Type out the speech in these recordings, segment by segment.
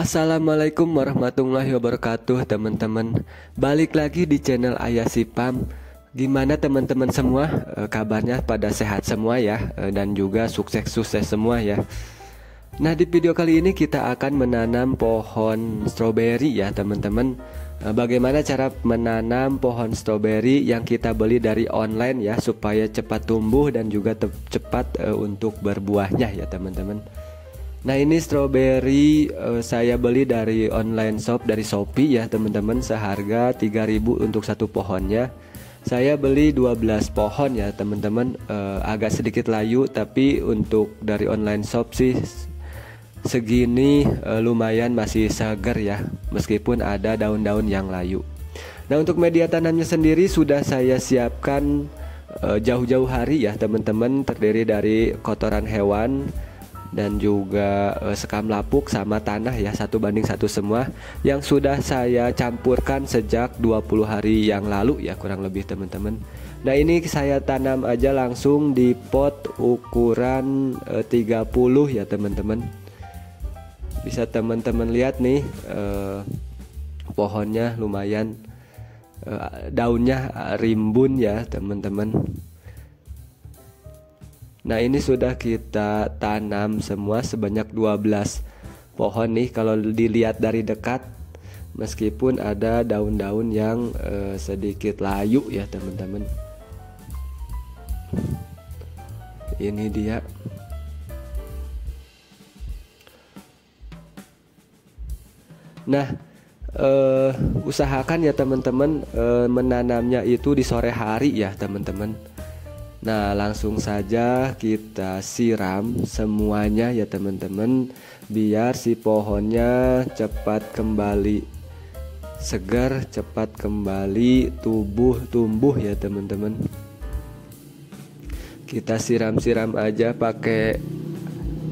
Assalamualaikum warahmatullahi wabarakatuh teman-teman. Balik lagi di channel Ayah Sipam. Gimana teman-teman semua, kabarnya pada sehat semua ya, dan juga sukses-sukses semua ya. Nah, di video kali ini kita akan menanam pohon strawberry ya teman-teman. Bagaimana cara menanam pohon strawberry yang kita beli dari online ya, supaya cepat tumbuh dan juga cepat untuk berbuahnya ya teman-teman. Nah, ini strawberry saya beli dari online shop, dari Shopee ya teman-teman, seharga 3.000 untuk satu pohonnya. Saya beli 12 pohon ya teman-teman, agak sedikit layu, tapi untuk dari online shop sih segini lumayan masih segar ya, meskipun ada daun-daun yang layu. Nah, untuk media tanamnya sendiri sudah saya siapkan jauh-jauh hari ya teman-teman, terdiri dari kotoran hewan dan juga sekam lapuk sama tanah ya, 1:1 semua, yang sudah saya campurkan sejak 20 hari yang lalu ya kurang lebih teman-teman. Nah, ini saya tanam aja langsung di pot ukuran 30 ya teman-teman. Bisa teman-teman lihat nih, pohonnya lumayan, daunnya rimbun ya teman-teman. Nah, ini sudah kita tanam semua sebanyak 12 pohon nih kalau dilihat dari dekat, meskipun ada daun-daun yang sedikit layu ya teman-teman. Ini dia. Nah, usahakan ya teman-teman menanamnya itu di sore hari ya teman-teman. Nah, langsung saja kita siram semuanya ya teman-teman, biar si pohonnya cepat kembali segar, cepat kembali tumbuh ya teman-teman. Kita siram-siram aja pakai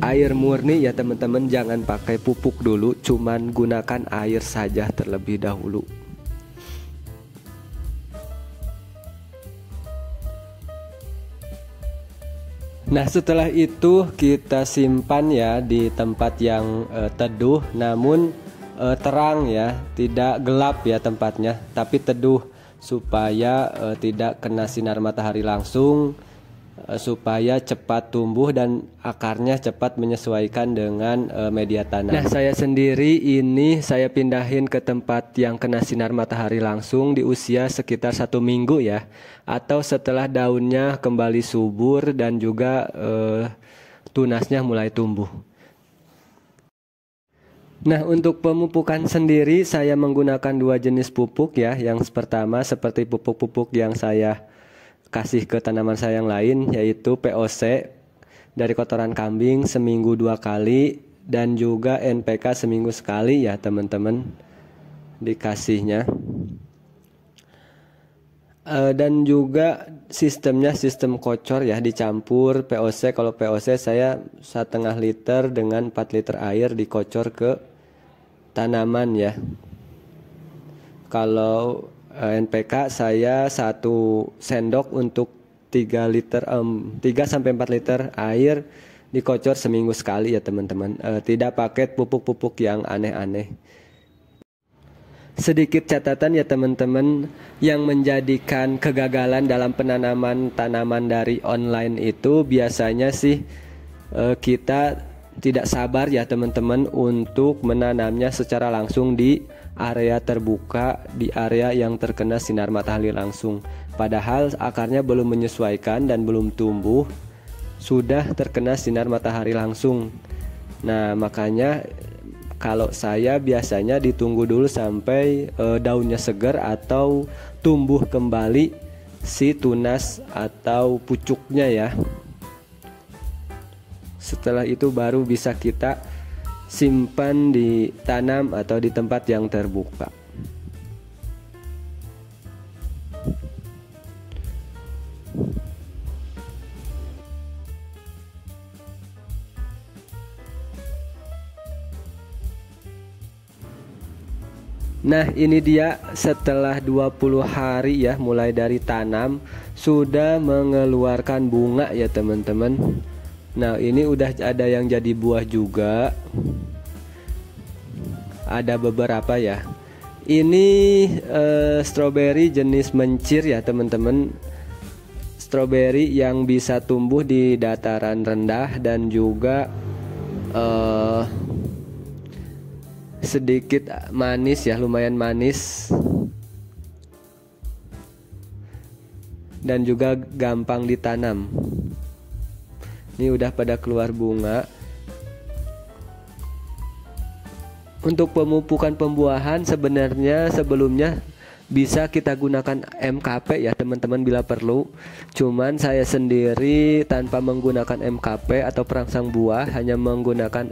air murni ya teman-teman, jangan pakai pupuk dulu, cuman gunakan air saja terlebih dahulu. Nah, setelah itu kita simpan ya di tempat yang teduh, namun terang ya, tidak gelap ya tempatnya, tapi teduh supaya tidak kena sinar matahari langsung, supaya cepat tumbuh dan akarnya cepat menyesuaikan dengan media tanam. Nah, saya sendiri ini saya pindahin ke tempat yang kena sinar matahari langsung di usia sekitar 1 minggu ya, atau setelah daunnya kembali subur dan juga tunasnya mulai tumbuh. Nah, untuk pemupukan sendiri saya menggunakan 2 jenis pupuk ya. Yang pertama seperti pupuk-pupuk yang saya kasih ke tanaman saya yang lain, yaitu POC dari kotoran kambing seminggu 2 kali, dan juga NPK seminggu sekali ya teman-teman dikasihnya. Dan juga sistemnya sistem kocor ya, dicampur POC. Kalau POC saya 1/2 liter dengan 4 liter air dikocor ke tanaman ya. Kalau NPK saya 1 sendok untuk 3 sampai 4 liter air dikocor seminggu sekali ya teman-teman. Tidak pakai pupuk-pupuk yang aneh-aneh. Sedikit catatan ya teman-teman, yang menjadikan kegagalan dalam penanaman tanaman dari online itu biasanya sih kita tidak sabar ya teman-teman untuk menanamnya secara langsung di area terbuka, di area yang terkena sinar matahari langsung. Padahal akarnya belum menyesuaikan dan belum tumbuh, sudah terkena sinar matahari langsung. Nah, makanya kalau saya biasanya ditunggu dulu sampai daunnya segar atau tumbuh kembali si tunas atau pucuknya ya. Setelah itu baru bisa kita simpan di tanam atau di tempat yang terbuka. Nah, ini dia setelah 20 hari ya, mulai dari tanam sudah mengeluarkan bunga ya teman-teman. Nah, ini udah ada yang jadi buah juga. ada beberapa ya. Ini strawberry jenis mencir ya teman-teman. Strawberry yang bisa tumbuh di dataran rendah dan juga sedikit manis ya, lumayan manis. Dan juga gampang ditanam. Ini udah pada keluar bunga. Untuk pemupukan pembuahan sebenarnya sebelumnya bisa kita gunakan MKP ya teman-teman bila perlu. Cuman saya sendiri tanpa menggunakan MKP atau perangsang buah, hanya menggunakan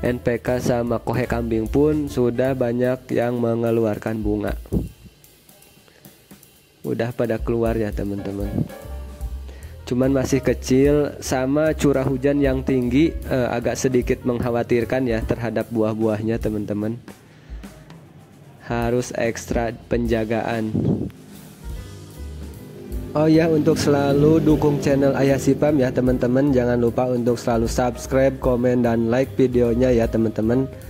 NPK sama kohe kambing pun sudah banyak yang mengeluarkan bunga. Udah pada keluar ya teman-teman. Cuman masih kecil, sama curah hujan yang tinggi agak sedikit mengkhawatirkan ya terhadap buah-buahnya teman-teman. Harus ekstra penjagaan. Oh ya, untuk selalu dukung channel Ayah Sipam ya teman-teman. Jangan lupa untuk selalu subscribe, komen, dan like videonya ya teman-teman.